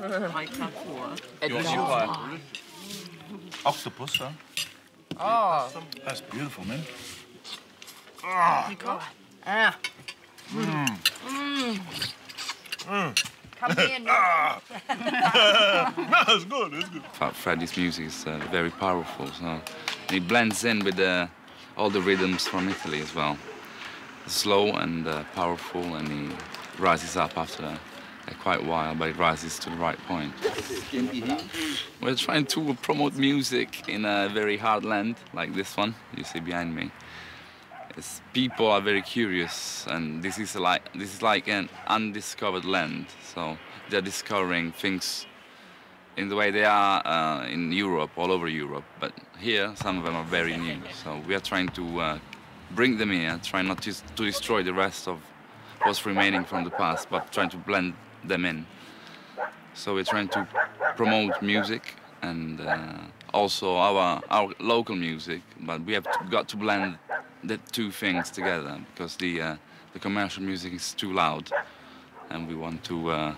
It was your pie. Octopus, huh? Oh. That's beautiful, man. Oh, God. Ah. Mmm. Mmm. Mmm. Come here, now. No, it's good, it's good. Fat Freddy's music is very powerful, so it blends in with all the rhythms from Italy as well. Slow and powerful, and he rises up after quite a while, but it rises to the right point. We're trying to promote music in a very hard land, like this one you see behind me. People are very curious, and this is like an undiscovered land. So they're discovering things in the way they are in Europe, all over Europe. But here, some of them are very new. So we are trying to bring them here, trying not to destroy the rest of what's remaining from the past, but trying to blend them in. So we're trying to promote music and also our local music, but we have got to blend the two things together, because the commercial music is too loud, and we want to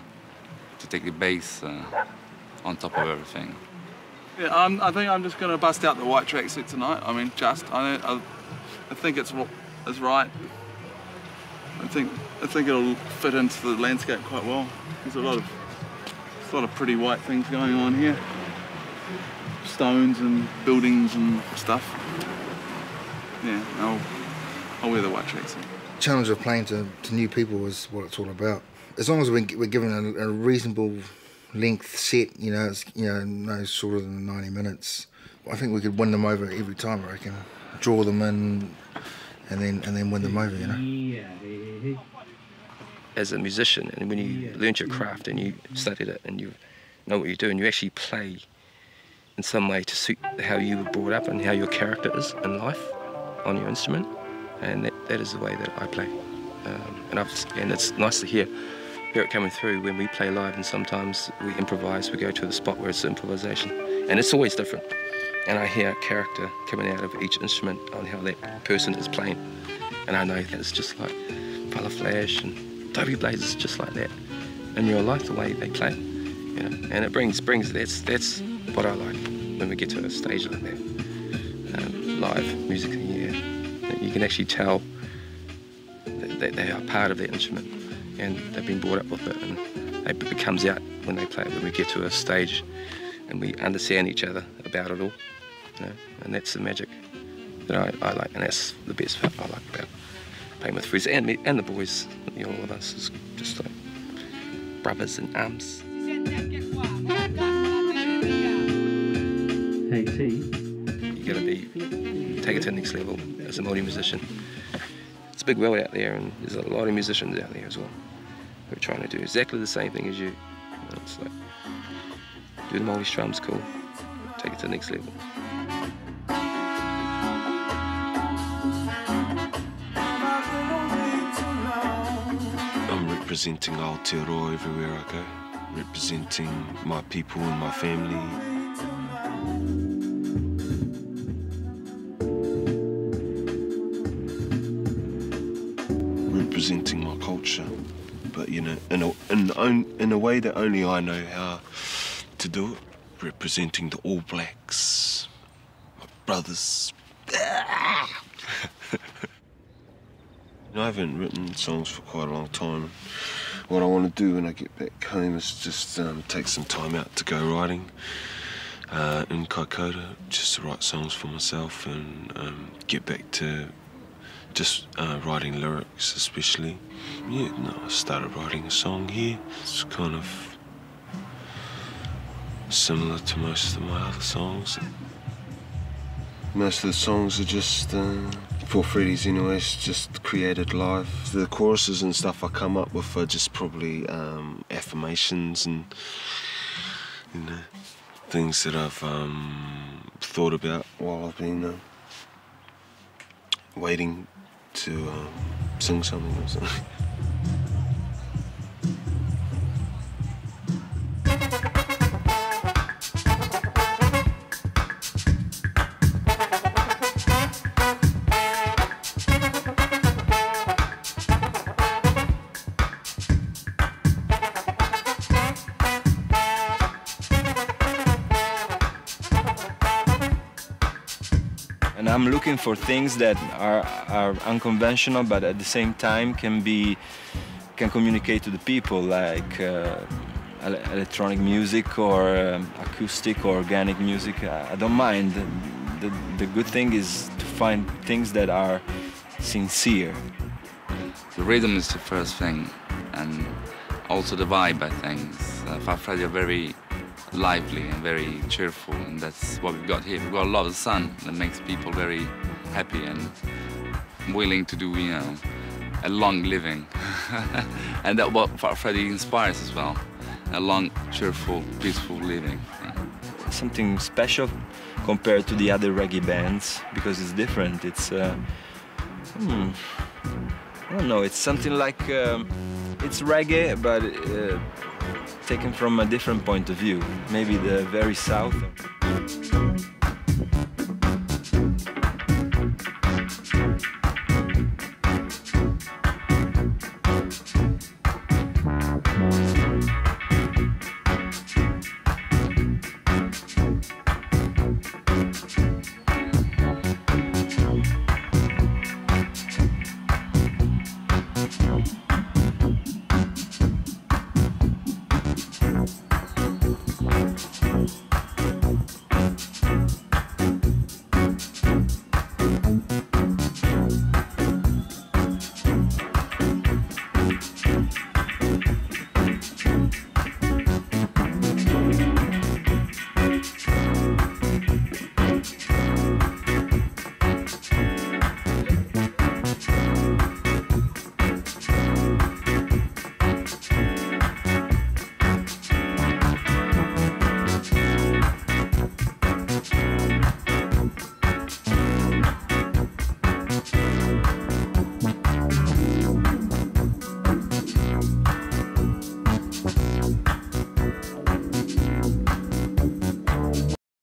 take the bass on top of everything. Yeah, I think I'm just going to bust out the white tracksuit tonight. I mean, I think it's right. I think it'll fit into the landscape quite well. There's a lot of pretty white things going on here, stones and buildings and stuff. Yeah, I'll wear the white tracksuit. The challenge of playing to new people is what it's all about. As long as we're given a reasonable length set, you know, it's, you know, no shorter than 90 minutes, I think we could win them over every time, I reckon. Draw them in and then win them over, you know. As a musician, and when you learned your craft and you studied it and you know what you do and you actually play in some way to suit how you were brought up and how your character is in life, on your instrument, and that is the way that I play. And it's nice to hear it coming through when we play live, and sometimes we improvise, we go to the spot where it's improvisation, and it's always different. And I hear character coming out of each instrument on how that person is playing. And I know that it's just like Pala Flash and W Blazes, just like that. In real life, the way they play, you know, and it brings, that's what I like when we get to a stage like that. Live music in the air. You can actually tell that they are part of that instrument and they've been brought up with it, and it comes out when they play it, when we get to a stage and we understand each other about it all. You know? And that's the magic that I like, and that's the best part I like about playing with Fris and the boys, you know, all of us, is just like brothers in arms. Hey, see? Got to be, take it to the next level as a Māori musician. It's a big world out there, and there's a lot of musicians out there as well who are trying to do exactly the same thing as you. And it's like, do the Māori strums, cool, take it to the next level. I'm representing Aotearoa everywhere I go, representing my people and my family. Representing my culture, but you know, in a way that only I know how to do it. Representing the All Blacks, my brothers. I haven't written songs for quite a long time. What I want to do when I get back home is just take some time out to go riding in Kaikōda, just to write songs for myself and get back to just writing lyrics, especially. Yeah, no, I started writing a song here. It's kind of similar to most of my other songs. Most of the songs are just, for Freddy's anyways, just created live. The choruses and stuff I come up with are just probably affirmations and, you know, things that I've thought about while I've been waiting to sing something or something. And I'm looking for things that are unconventional, but at the same time can communicate to the people, like electronic music or acoustic or organic music. I don't mind. The good thing is to find things that are sincere. The rhythm is the first thing, and also the vibe, I think. Fat Freddy are very lively and very cheerful, and that's what we've got here. We've got a lot of sun that makes people very happy and willing to do, you know, a long living. And that's what Fat Freddy inspires as well, a long, cheerful, peaceful living. Something special compared to the other reggae bands, because it's different. It's, I don't know, it's something like, it's reggae, but taken from a different point of view, maybe the very south.